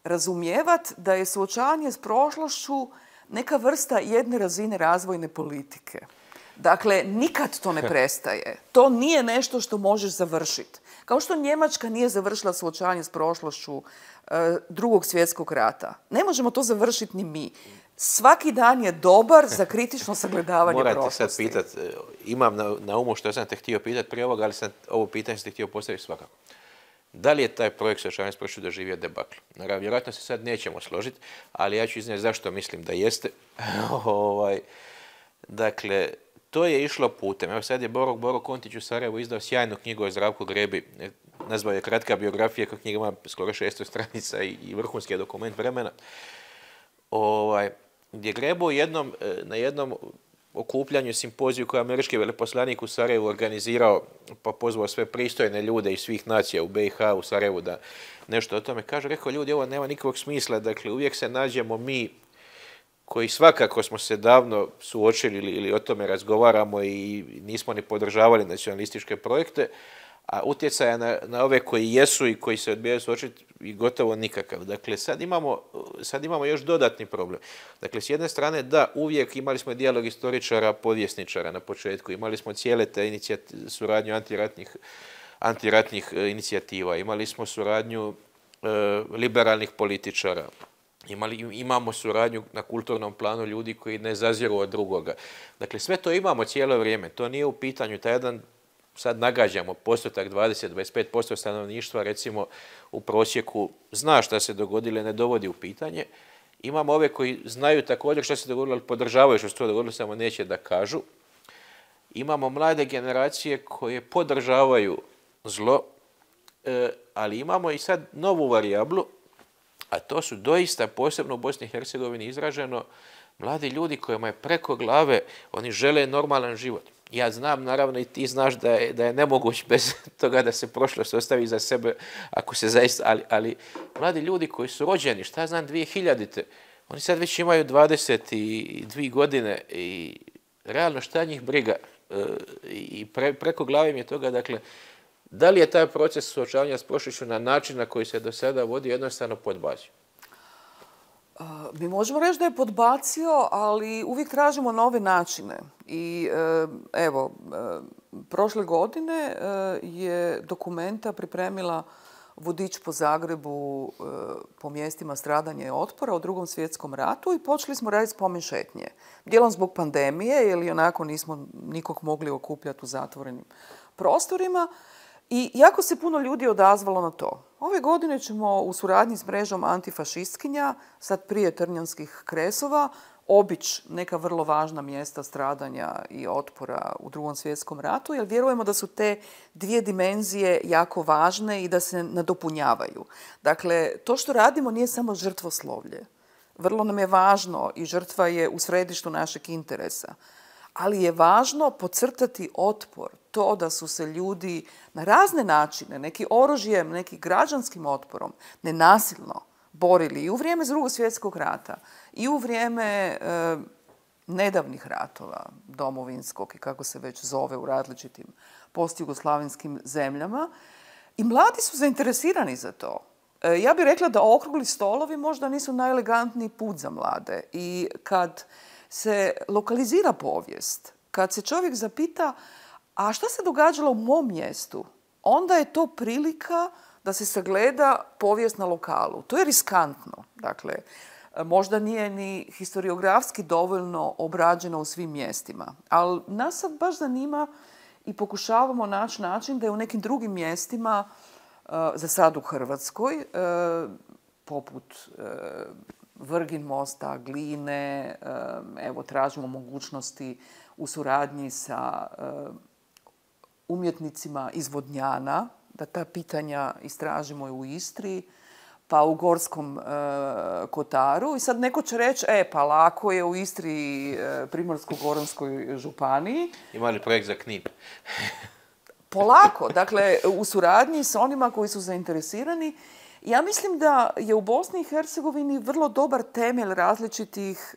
razumijevati da je suočavanje s prošlošću neka vrsta jedne razine razvojne politike. Dakle, nikad to ne prestaje. To nije nešto što možeš završiti. Kao što Njemačka nije završila suočavanje s prošlošću Drugog svjetskog rata. Ne možemo to završiti ni mi. Svaki dan je dobar za kritično sagledavanje prošlosti. Morate sad pitati, imam na umu što sam te htio pitati prije ovoga, ali sam ovo pitanje sam te htio postaviti svakako. Da li je taj projekt suočavanja s prošlošću doživio debakl? Naravno, vjerojatno se sad nećemo složiti, ali ja ću iznijeti zašto mislim da jeste. Dakle, to je išlo putem. Evo sad je Boro Kontić u Sarajevu izdao sjajnu knjigu o Zdravku Grebi. Nazvao je kratka biografija, koja knjiga ima skoro 600 stranica i vrhunski je dokument vremena. Gdje Grebo na jednom okupljanju, simpoziju koje je američki veleposlanik u Sarajevu organizirao, pa pozvao sve pristojne ljude iz svih nacija u BiH, u Sarajevu, da nešto o tome kaže. Rekao, ljudi, ovo nema nikakvog smisla. Dakle, uvijek se nađemo mi koji svakako smo se davno suočili ili o tome razgovaramo i nismo ni podržavali nacionalističke projekte, a utjecaja na ove koji jesu i koji se odbijaju suočiti i gotovo nikakav. Dakle, sad imamo još dodatni problem. Dakle, s jedne strane, da, uvijek imali smo dijalog istoričara, povjesničara na početku, imali smo cijele te suradnju antiratnih inicijativa, imali smo suradnju liberalnih političara, imamo suradnju na kulturnom planu ljudi koji ne zaziru od drugoga. Dakle, sve to imamo cijelo vrijeme. To nije u pitanju, taj jedan sad nagađamo, postotak 20-25% stanovništva, recimo, u prosjeku zna šta se dogodilo, ne dovodi u pitanje. Imamo ove koji znaju također šta se dogodilo, ali podržavaju što se to dogodilo, samo neće da kažu. Imamo mlade generacije koje podržavaju zlo, ali imamo i sad novu varijablu, a to su doista posebno u Bosni i Hercegovini izraženo mladi ljudi kojima je preko glave, oni žele normalan život. Ja znam, naravno, i ti znaš da je nemoguć bez toga da se prošlost ostavi za sebe, ako se zaista... Ali mladi ljudi koji su rođeni, šta znam, 2000-te, oni sad već imaju 22 godine i realno šta njih briga. I preko glave mi je toga, dakle, da li je taj proces suočavanja s prošlošću na način na koji se do sada vodi jednostavno podbacio? Mi možemo reći da je podbacio, ali uvijek tražimo nove načine. I evo, prošle godine je Documenta pripremila vodič po Zagrebu po mjestima stradanja i otpora u Drugom svjetskom ratu i počeli smo raditi spomen šetnje. Dijelom zbog pandemije, jer onako nismo nikog mogli okupljati u zatvorenim prostorima. I jako se puno ljudi odazvalo na to. Ove godine ćemo u suradnji s mrežom antifašistkinja, sad prije Trnjanskih kresova, obići neka vrlo važna mjesta stradanja i otpora u Drugom svjetskom ratu, jer vjerujemo da su te dvije dimenzije jako važne i da se nadopunjavaju. Dakle, to što radimo nije samo žrtvoslovlje. Vrlo nam je važno i žrtva je u središtu našeg interesa. Ali je važno podcrtati otpor, to da su se ljudi na razne načine, neki oružjem, neki građanskim otporom, nenasilno borili i u vrijeme Drugog svjetskog rata i u vrijeme nedavnih ratova, domovinskog i kako se već zove u različitim postjugoslavenskim zemljama. I mladi su zainteresirani za to. Ja bih rekla da okrugli stolovi možda nisu najelegantniji put za mlade. I kad se lokalizira povijest, kad se čovjek zapita a šta se događalo u mom mjestu, onda je to prilika da se sagleda povijest na lokalu. To je riskantno. Dakle, možda nije ni historiografski dovoljno obrađeno u svim mjestima. Ali nas sad baš zanima i pokušavamo naći način da je u nekim drugim mjestima, za sad u Hrvatskoj, poput Vrgin mosta, Gline, evo, tražimo mogućnosti u suradnji sa umjetnicima iz Vodnjana, da ta pitanja istražimo i u Istri, pa u Gorskom Kotaru. I sad neko će reći, pa lako je u Istri, Primorsko-Goranskoj županiji. Imali projekt za knjige. Polako, dakle, u suradnji sa onima koji su zainteresirani. Ja mislim da je u Bosni i Hercegovini vrlo dobar temelj različitih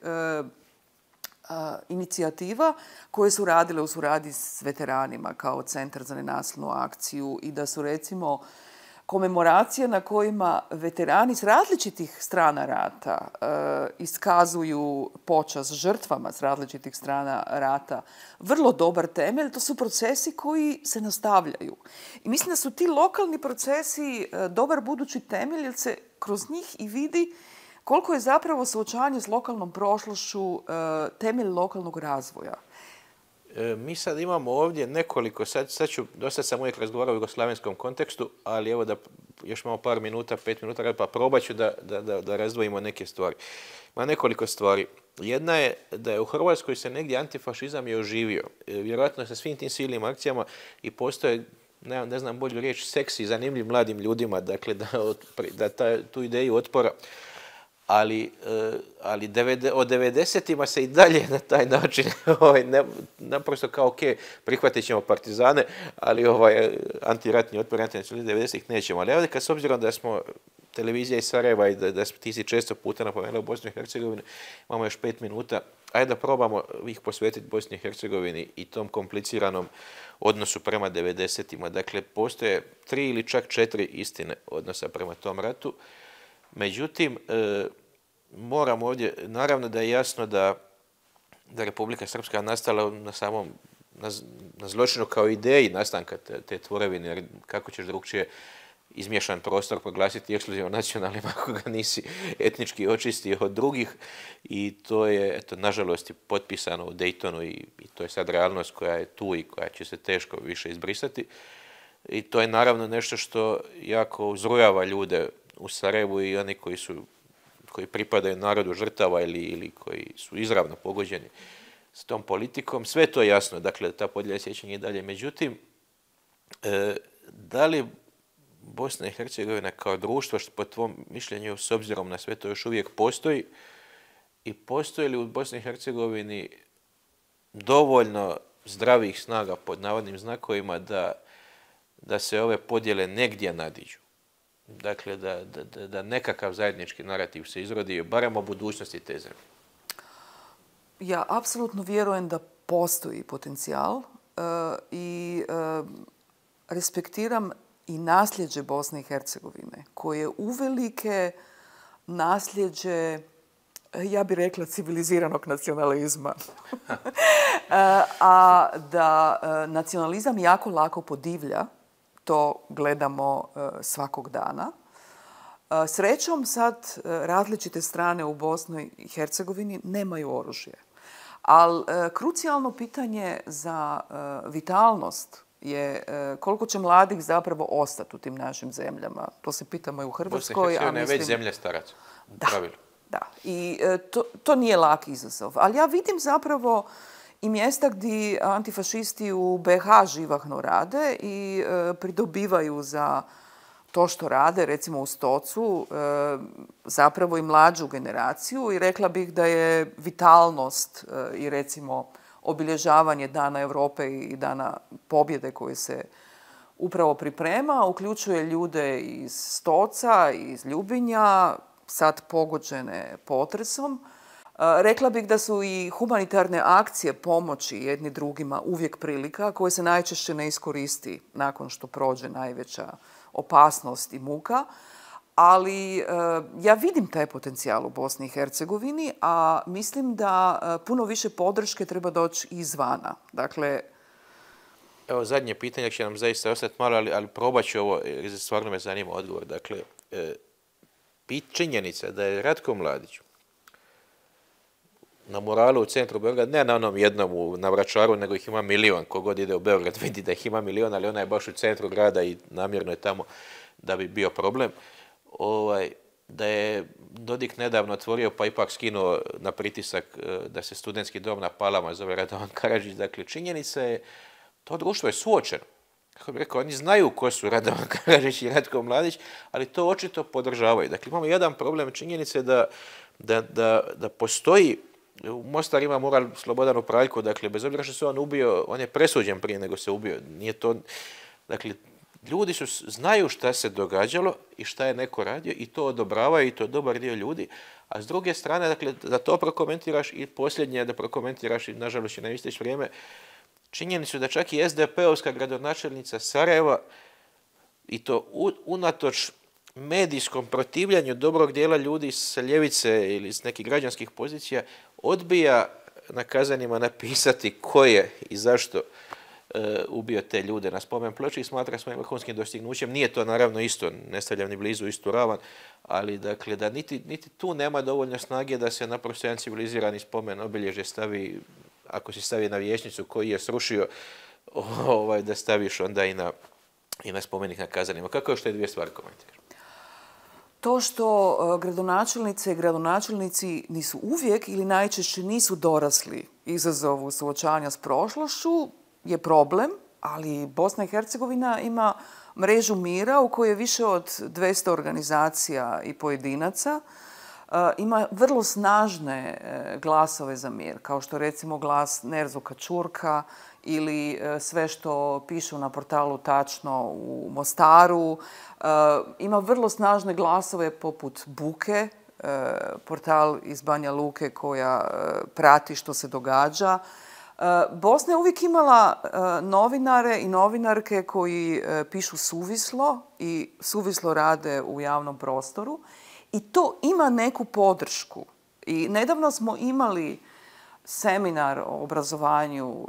inicijativa koje su radile u suradnji s veteranima kao Centar za antiratnu akciju i da su, recimo, komemoracije na kojima veterani s različitih strana rata iskazuju počast žrtvama s različitih strana rata. Vrlo dobar temelj, to su procesi koji se nastavljaju. I mislim da su ti lokalni procesi dobar budući temelj jer se kroz njih i vidi koliko je zapravo suočavanje s lokalnom prošlošću temelj lokalnog razvoja. Mi sad imamo ovdje nekoliko, dosta sam uvijek razgovarao o jugoslavenskom kontekstu, ali evo da još imamo par minuta, 5 minuta, pa probat ću da razdvojimo neke stvari. Ima nekoliko stvari. Jedna je da je u Hrvatskoj se negdje antifašizam je oživio. Vjerojatno sa svim tim silnim akcijama i postoje, ne znam bolju riječ, seksi, zanimljiv mladim ljudima, dakle da tu ideju otpora. Ali od 90-ima se i dalje na taj način, naprosto kao ok, prihvatit ćemo partizane, ali antiratni otpor, antinacionalizam 90-ih nećemo. Ali ovdje, s obzirom da smo televizija iz Sarajeva i da ti si često puta napomenula u Bosnu i Hercegovini, imamo još 5 minuta, Ajde da probamo ih posvetiti Bosni i Hercegovini i tom kompliciranom odnosu prema 90-ima. Dakle, postoje 3 ili čak 4 istine odnosa prema tom ratu. Međutim, moram ovdje, naravno da je jasno da Republika Srpska nastala na zločinu kao ideji nastanka te tvorevine, jer kako ćeš drugčije izmješan prostor proglasiti ekskluzivno nacionalnim ako ga nisi etnički očistio od drugih, i to je, eto, nažalost, potpisano u Dejtonu i to je sad realnost koja je tu i koja će se teško više izbrisati. I to je naravno nešto što jako uzrujava ljude u Sarajevu i oni koji pripadaju narodu žrtava ili koji su izravno pogođeni s tom politikom. Sve to je jasno, dakle, ta podjela sjećanja i dalje. Međutim, da li Bosna i Hercegovina kao društvo, što po tvom mišljenju, s obzirom na sve to, još uvijek postoji, i postoji li u Bosni i Hercegovini dovoljno zdravih snaga pod navodnim znakovima da se ove podjele negdje nadiđu? Dakle, da nekakav zajednički narativ se izrodi, barem o budućnosti te zemlje. Ja apsolutno vjerujem da postoji potencijal i respektiram i nasljeđe Bosne i Hercegovine, koje je uvelike nasljeđe, ja bih rekla, civiliziranog nacionalizma. A da nacionalizam jako lako podivlja, to gledamo svakog dana. Srećom sad različite strane u Bosni i Hercegovini nemaju oružje. Ali krucijalno pitanje za vitalnost je koliko će mladih zapravo ostati u tim našim zemljama. To se pitamo i u Hrvatskoj. Bosna i Hercegovina je već zemlja staraca. Da. I to nije lak izazov. Ali ja vidim zapravo i mjesta gdje antifašisti u BiH živahno rade i pridobivaju za to što rade, recimo u Stocu, zapravo i mlađu generaciju. I rekla bih da je vitalnost i recimo obilježavanje Dana Evrope i Dana pobjede koji se upravo priprema, uključuje ljude iz Stoca, iz Ljubinja, sad pogođene potresom. Rekla bih da su i humanitarne akcije pomoći jedni drugima uvijek prilika koje se najčešće ne iskoristi nakon što prođe najveća opasnost i muka. Ali ja vidim taj potencijal u Bosni i Hercegovini, a mislim da puno više podrške treba doći izvana. Dakle, evo zadnje pitanje, će nam zaista ostati malo, ali probat ću ovo, jer stvarno me zanima odgovor. Dakle, činjenica da je Ratko Mladić na muralu u centru Beograda, ne na onom jednom na Vračaru, nego ih ima milion. Kogod ide u Beograd vidi da ih ima milion, ali ona je baš u centru grada i namjerno je tamo da bi bio problem. Da je Dodik nedavno otvorio, pa ipak skinuo na pritisak da se studentski dom na Palama zove Radovan Karadžić. Dakle, činjenica je, to društvo je suočeno. Kako bih rekao, oni znaju ko su Radovan Karadžić i Ratko Mladić, ali to očito podržavaju. Dakle, imamo jedan problem, činjenice da postoji, u Mostaru ima mural Slobodanu Praljku, dakle, bez obzira što se on ubio, on je presuđen prije nego se ubio. Nije to, dakle, ljudi znaju šta se događalo i šta je neko radio i to odobravaju i to je dobar dio ljudi. A s druge strane, dakle, da to prokomentiraš i posljednje da prokomentiraš i nažalost i ne ističe vrijeme, činjenicu da čak i SDP-ovska gradonačelnica Sarajeva i to unatoč medijskom protivljanju dobrog dijela ljudi s ljevice ili s nekih građanskih pozicija odbija na kazanima napisati ko je i zašto ubio te ljude na spomen ploči i smatra svojim vrhunskim dostignućem. Nije to naravno isto, ne stavljam ni blizu istu ravan, ali dakle da niti tu nema dovoljno snage da se naprosto jedan civilizirani spomen obilježje stavi, ako se stavi na vijećnicu koji je srušio, da staviš onda i na spomenik na kazanima. Kako je što je dvije stvari komentiraš? To što gradonačelnice i gradonačelnici nisu uvijek ili najčešće nisu dorasli izazovu suočavanja s prošlošću, je problem, ali Bosna i Hercegovina ima mrežu mira u kojoj je više od 200 organizacija i pojedinaca. Ima vrlo snažne glasove za mir, kao što recimo glas Nerzuka Čurka ili sve što pišu na portalu Tačno u Mostaru. Ima vrlo snažne glasove poput Buke portal iz Banja Luke koja prati što se događa. Bosna je uvijek imala novinare i novinarke koji pišu suvislo i suvislo rade u javnom prostoru i to ima neku podršku. I nedavno smo imali seminar o obrazovanju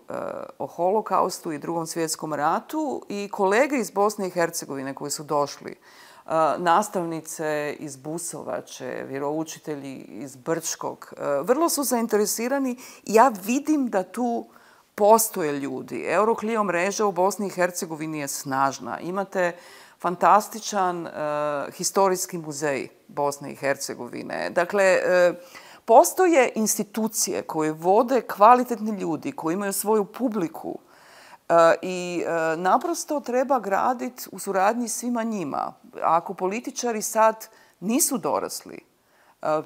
o Holokaustu i Drugom svjetskom ratu i kolege iz Bosne i Hercegovine koji su došli, nastavnice iz Busovače, vjeroučitelji iz Brčkog, vrlo su zainteresirani. Ja vidim da tu postoje ljudi. Euroklio mreža u Bosni i Hercegovini je snažna. Imate fantastičan historijski muzej Bosne i Hercegovine. Dakle, postoje institucije koje vode kvalitetni ljudi, koji imaju svoju publiku i naprosto treba graditi u suradnji svima njima. Ako političari sad nisu dorasli,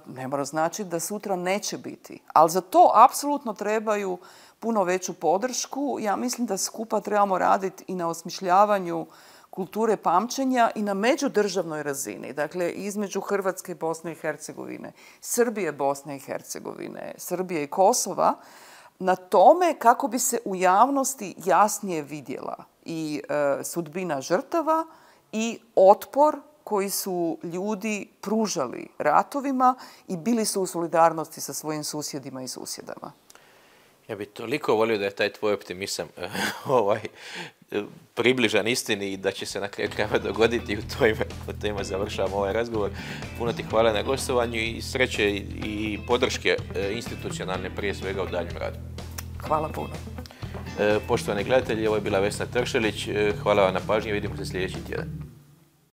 ne mora znači da sutra neće biti. Ali za to apsolutno trebaju puno veću podršku. Ja mislim da skupa trebamo raditi i na osmišljavanju kulture pamćenja i na međudržavnoj razini, dakle između Hrvatske i Bosne i Hercegovine, Srbije, Bosne i Hercegovine, Srbije i Kosova, na tome kako bi se u javnosti jasnije vidjela i sudbina žrtava i otpor koji su ljudi pružali ratovima i bili su u solidarnosti sa svojim susjedima i susjedama. Ja bih toliko volio da je taj tvoj optimizam približan istini i da će se na kraju krajeva dogoditi i u to ime završavamo ovaj razgovor. Puno ti hvala na gostovanju i sreće i podrške institucionalne prije svega u daljem radu. Hvala puno. Poštovani gledatelji, ovo je bila Vesna Teršalić. Hvala vam na pažnji i vidimo se sljedeći tjedan.